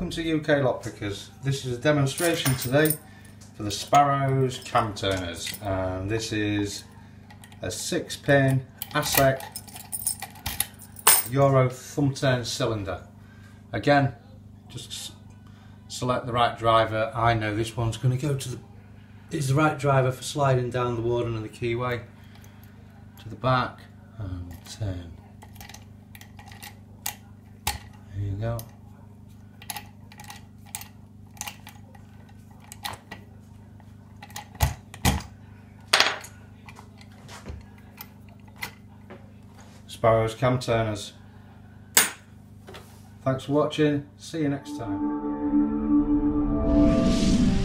Welcome to UK Lock Pickers. This is a demonstration today for the Sparrows cam turners. This is a 6-pin ASEC Euro thumb turn cylinder. Again, just select the right driver. I know this one's going to go to the right driver for sliding down the warden of the keyway to the back and turn. There you go. Sparrows cam turners. Thanks for watching. See you next time.